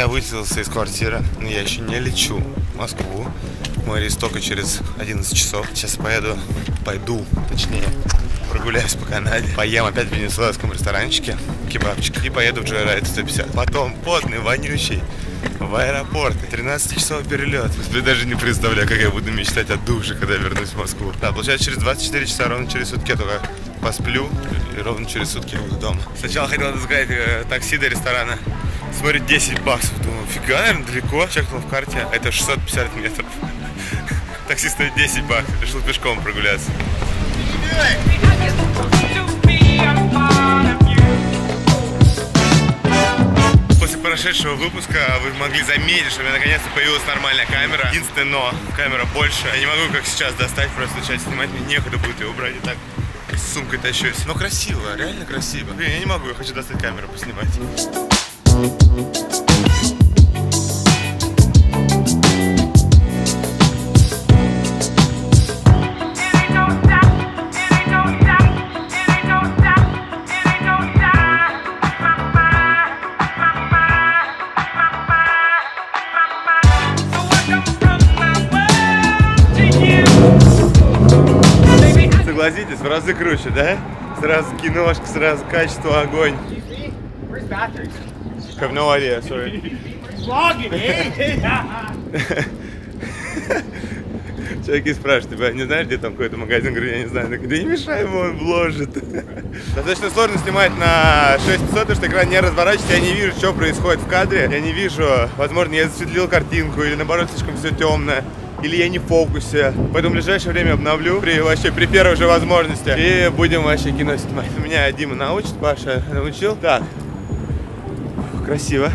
Я выселился из квартиры, но я еще не лечу в Москву. Мой рейс только через 11 часов. Сейчас пойду, прогуляюсь по Канаде. Поем опять в венесуэльском ресторанчике, кебабчик. И поеду в Joyride 150. Потом потный, вонючий, в аэропорт. 13-часовой перелет. Я даже не представляю, как я буду мечтать о душе, когда вернусь в Москву. Да, получается, через 24 часа, ровно через сутки я только посплю. И ровно через сутки я буду дома. Сначала хотел искать такси до ресторана. Смотрю, 10 баксов. Думаю, фига, наверное, далеко. Чекнул в карте, это 650 метров. Такси стоит 10 баксов. Решил пешком прогуляться. После прошедшего выпуска вы могли заметить, что у меня наконец-то появилась нормальная камера. Единственное но, камера больше. Я не могу как сейчас достать, просто начать снимать. Мне некуда будет ее убрать, и так с сумкой тащусь. Но красиво, реально красиво. Блин, я не могу, я хочу достать камеру, поснимать. Согласитесь, в разы круче, да? Сразу киношка, сразу качество, огонь. I have no idea, sorry. Vlogging, eh? Человек и спрашивает тебя, не знаешь, где там какой-то магазин? Говорю, я не знаю. Да не мешай ему, он вложит. Достаточно сложно снимать на 6500, потому что экран не разворачивается, я не вижу, что происходит в кадре. Я не вижу, возможно, я засветлил картинку, или наоборот, слишком все темно, или я не в фокусе. Поэтому в ближайшее время обновлю, вообще при первой же возможности, и будем вообще кино снимать. Меня Дима научит, Паша научил. Так. Красиво.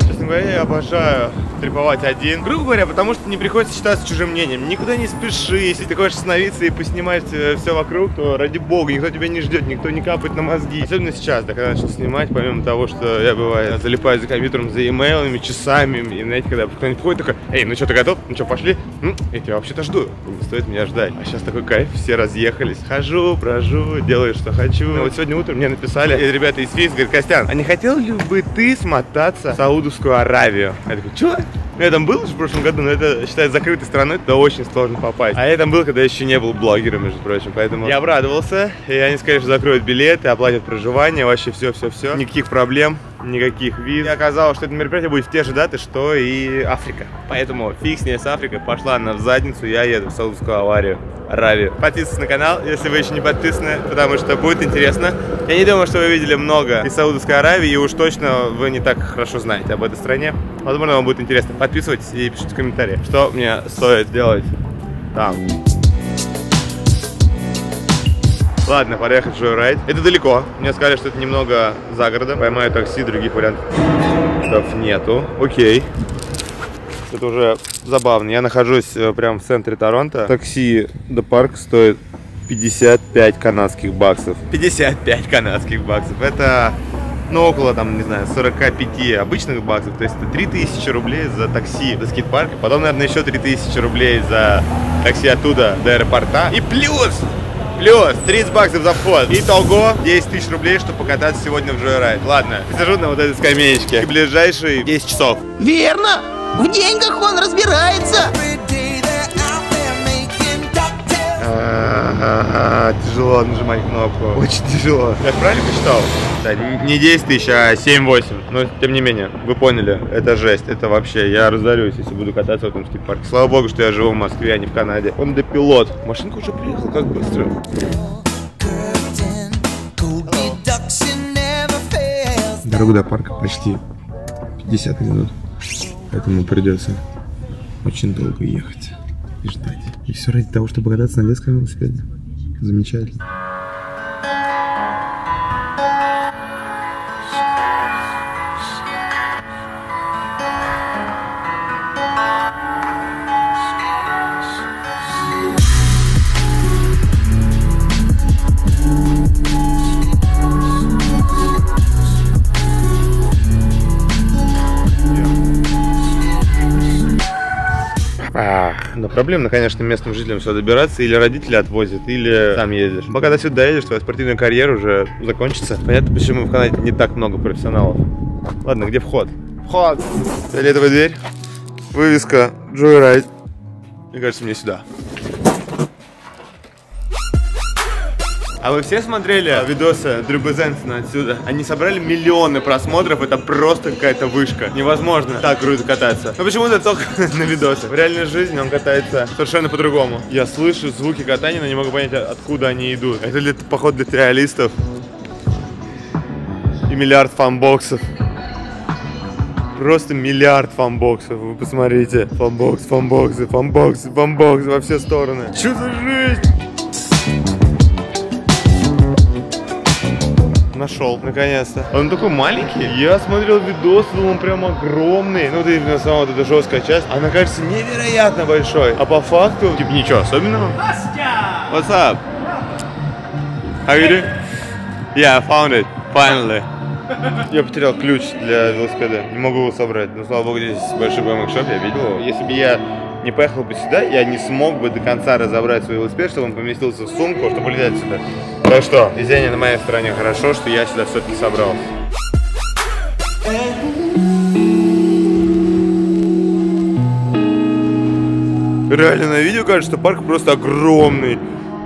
Честно говоря, я обожаю треповать один. Грубо говоря, потому что не приходится считаться чужим мнением. Никуда не спеши. Если ты хочешь остановиться и поснимать все вокруг, то ради бога, никто тебя не ждет, никто не капает на мозги. Особенно сейчас, да, когда я начал снимать, помимо того, что я, бывает, залипаю за компьютером, за имейлами, часами. И, знаете, когда кто-нибудь входит, такой: эй, ну что, ты готов? Ну что, пошли? Я тебя вообще-то жду. Не стоит меня ждать. А сейчас такой кайф, все разъехались. Хожу, брожу, делаю, что хочу. Но вот сегодня утром мне написали ребята из ФИС, говорят: Костян, а не хотел ли бы ты смотаться в Саудовскую Аравию? Я такой: чё? Я там был уже в прошлом году, но это, считай, закрытой страной, туда очень сложно попасть. А я там был, когда еще не был блогером, между прочим, поэтому я обрадовался. И они, конечно, закроют билеты, оплатят проживание, вообще все-все-все. Никаких проблем, никаких виз. И оказалось, что это мероприятие будет в те же даты, что и Африка. Поэтому фиг с ней, с Африкой, пошла она в задницу, я еду в Саудовскую Аравию. Подписывайтесь на канал, если вы еще не подписаны, потому что будет интересно. Я не думаю, что вы видели много из Саудовской Аравии, и уж точно вы не так хорошо знаете об этой стране. Возможно, вам будет интересно. Подписывайтесь и пишите комментарии, что мне стоит делать там. Ладно, поехали в Joyride. Это далеко. Мне сказали, что это немного за городом. Поймаю такси, других вариантов нету. Окей. Это уже забавно. Я нахожусь прямо в центре Торонто. Такси до парка стоит 55 канадских баксов. 55 канадских баксов. Это... ну, около, там, не знаю, 45 обычных баксов, то есть это 3000 рублей за такси до скейт-парка, потом, наверное, еще 3000 рублей за такси оттуда до аэропорта, и плюс 30 баксов за вход, итого 10 тысяч рублей, чтобы покататься сегодня в Joyride. Ладно, сижу на вот этой скамеечке и ближайшие 10 часов. Верно, в деньгах он разбирается. Тяжело нажимать кнопку. Очень тяжело. Я правильно посчитал? Да, не 10 тысяч, а 7-8. Но тем не менее, вы поняли, это жесть. Это вообще, я разорюсь, если буду кататься в этом скейт-парке. Слава богу, что я живу в Москве, а не в Канаде. Он до пилот. Машинка уже приехала, как быстро. Дорога до парка почти 50 минут. Поэтому придется очень долго ехать и ждать. И все ради того, чтобы кататься на детском велосипеде. Замечательно. Но проблемно, конечно, местным жителям сюда добираться. Или родители отвозят, или сам едешь. Пока ты сюда едешь, твоя спортивная карьера уже закончится. Понятно, почему в Канаде не так много профессионалов. Ладно, где вход? Вход! Фиолетовая дверь. Вывеска Joyride. Мне кажется, мне сюда. А вы все смотрели видосы Дрю Безансона отсюда? Они собрали миллионы просмотров, это просто какая-то вышка. Невозможно так круто кататься. Но почему-то только на видосах. В реальной жизни он катается совершенно по-другому. Я слышу звуки катания, но не могу понять, откуда они идут. Это ли поход для триалистов? И миллиард фанбоксов. Просто миллиард фанбоксов, вы посмотрите. Фанбокс, фанбоксы, фанбоксы, фанбоксы во все стороны. Чё за жизнь? Нашел, наконец-то. Он такой маленький. Я смотрел видос, думал, он прям огромный. Ну, ты на самом деле, это жесткая часть. Она кажется невероятно большой. А по факту, типа, ничего особенного. Костя! What's up? How you doing? Yeah, I found it. Finally. Я потерял ключ для велосипеда. Не могу его собрать. Но, слава богу, здесь большой BMX-шоп, я видел его. Если бы я не поехал бы сюда, я не смог бы до конца разобрать свой велосипед, чтобы он поместился в сумку, чтобы летать сюда. Так что, везение на моей стороне. Хорошо, что я сюда все-таки собрал. Реально на видео кажется, что парк просто огромный,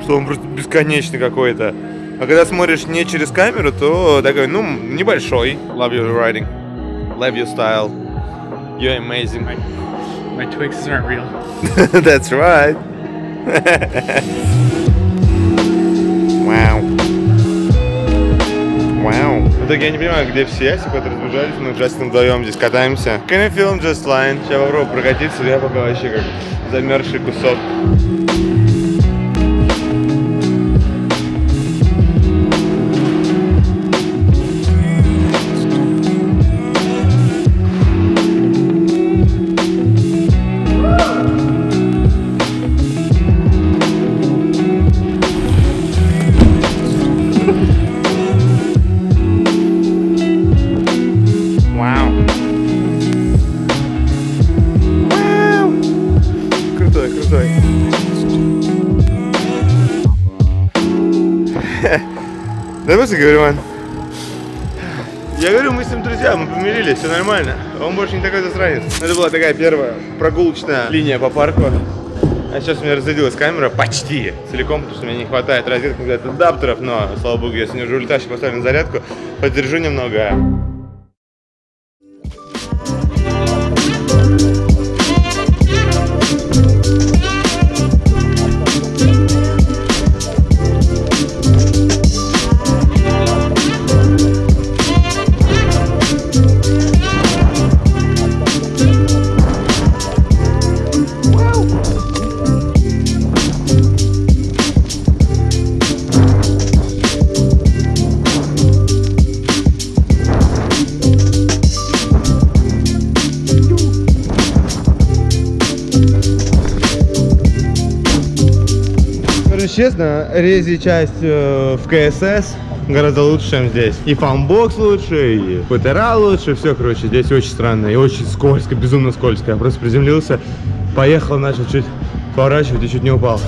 что он просто бесконечный какой-то. А когда смотришь не через камеру, то такой, ну, небольшой. Love your riding. Love your style. You're amazing. My Twixes aren't real. That's right. Вау. Вау. В итоге я не понимаю, где все, все которые разбежались, мы Джастин вдвоем здесь катаемся. Can you film just line? Сейчас попробую прокатиться, я пока вообще как замерзший кусок. Я говорю, мы с ним друзья, мы помирились, все нормально. Он больше не такой засранец. Это была такая первая прогулочная линия по парку. А сейчас у меня разрядилась камера почти целиком, потому что мне не хватает розеток, адаптеров. Но, слава богу, я сегодня уже улетаю, поставлю на зарядку, подержу немного. Честно, рези часть в КСС гораздо лучше, чем здесь. И фанбокс лучше, и ПТРА лучше, все, короче, здесь очень странно и очень скользко, безумно скользко. Я просто приземлился, поехал, начал чуть поворачивать и чуть не упал.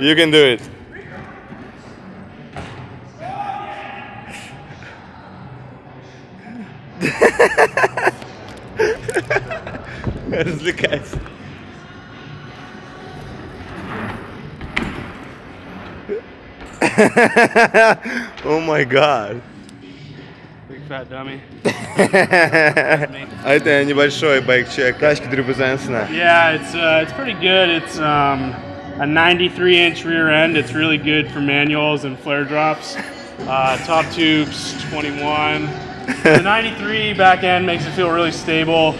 You can do it. Развлекайся. Oh my god. fat dummy. Это небольшой байк-чек тачки Дрю Безансона. Yeah, it's pretty good. It's a 93-inch rear end. It's really good for manuals and flare drops. Top tubes 21. The 93 back end makes it feel really stable.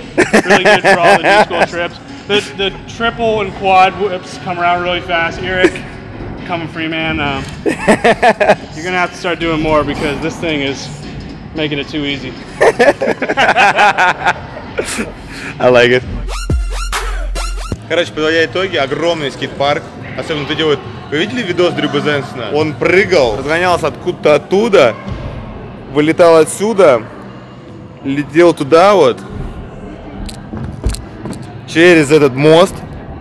Really good for all the new school trips. The triple and quad whips come around really fast. Eric, coming free man. You're gonna have to start doing more because this thing is making it too easy. I like it. Короче, подводя итоги, огромный скейт-парк. Особенно это делают. Вы видели видос Дрю Безансона? Он прыгал, разгонялся откуда-то оттуда, вылетал отсюда, летел туда вот. Через этот мост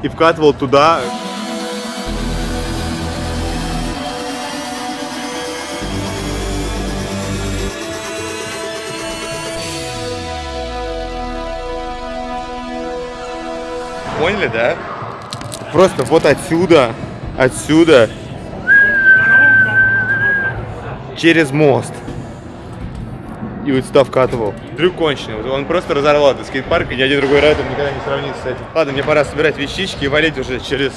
и вкатывал туда. Поняли, да? Просто вот отсюда, отсюда, через мост. И вот сюда вкатывал. Дрю конченый. Он просто разорвал этот скейт-парк, и ни один другой райд никогда не сравнится с этим. Ладно, мне пора собирать вещички и валить уже через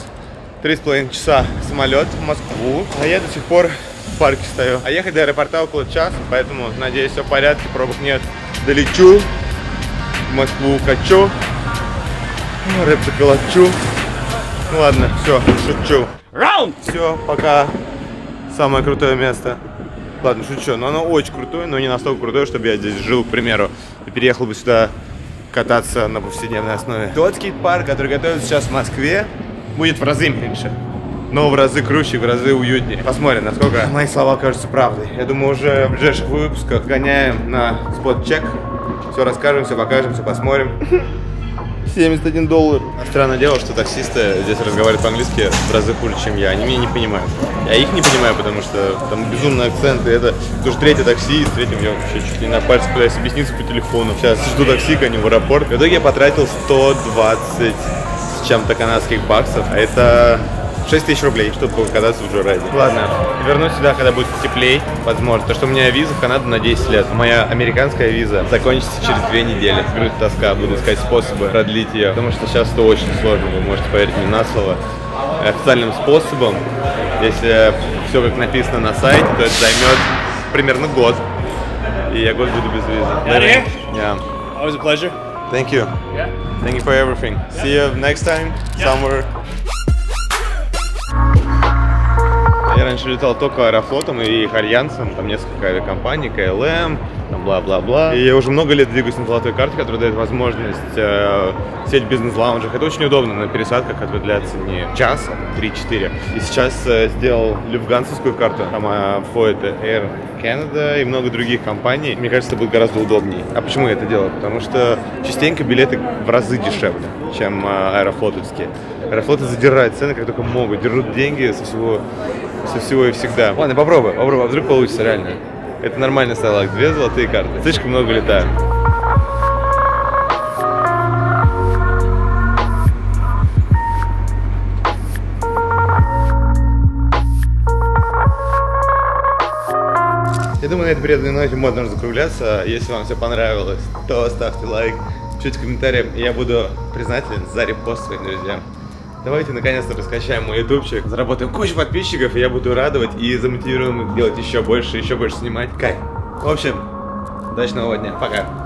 3,5 часа самолет в Москву. А я до сих пор в парке стою. А ехать до аэропорта около часа, поэтому, надеюсь, все в порядке, пробок нет. Долечу, в Москву качу, рэп заколочу. Ну ладно, все, шучу. Раунд! Все, пока. Самое крутое место. Ладно, шучу, но оно очень крутое, но не настолько крутое, чтобы я здесь жил, к примеру, и переехал бы сюда кататься на повседневной основе. Тот скейт-парк, который готовится сейчас в Москве, будет в разы меньше, но в разы круче, в разы уютнее. Посмотрим, насколько мои слова кажутся правдой. Я думаю, уже в ближайших выпусках гоняем на спот-чек, все расскажем, все покажем, все посмотрим. $71. Странное дело, что таксисты здесь разговаривают по-английски в разы хуже, чем я. Они меня не понимают. Я их не понимаю, потому что там безумные акценты. Это уже третье такси, и с третьим я вообще чуть ли на пальцы пытаюсь объясниться по телефону. Сейчас жду такси, гоню в аэропорт. В итоге я потратил 120 с чем-то канадских баксов. А это 6000 рублей, чтобы покататься в Joyride. Ладно, вернусь сюда, когда будет теплее, возможно. Потому что у меня виза в Канаду на 10 лет. Моя американская виза закончится через 2 недели. Грусть, тоска, буду искать способы продлить ее. Потому что сейчас это очень сложно, вы можете поверить мне на слово. Официальным способом, если все как написано на сайте, то это займет примерно год. И я год буду без визы. Yeah. Always a pleasure. Thank you. Thank you for everything. See you next time somewhere. Я раньше летал только Аэрофлотом и их Альянсом, там несколько авиакомпаний, КЛМ, бла-бла-бла. И я уже много лет двигаюсь на золотой карте, которая дает возможность сеть в бизнес-лаунжах. Это очень удобно на пересадках, это длится не час, а 3-4. И сейчас сделал люфтганзовскую карту, там входит Air Canada и много других компаний. Мне кажется, это будет гораздо удобнее. А почему я это делаю? Потому что частенько билеты в разы дешевле, чем аэрофлотовские. Аэрофлоты задирают цены, как только могут, держат деньги со всего и всегда. Ладно, попробуй, а вдруг получится реально. Это нормальный стайлак, 2 золотые карты. Слишком много летаю. Я думаю, на этой приятной ноте можно закругляться. Если вам все понравилось, то ставьте лайк, пишите комментарии, и я буду признателен за репост своим друзьям. Давайте наконец-то раскачаем мой ютубчик, заработаем кучу подписчиков, и я буду радовать и замотивируем их делать еще больше снимать. Кайф. В общем, удачного дня, пока.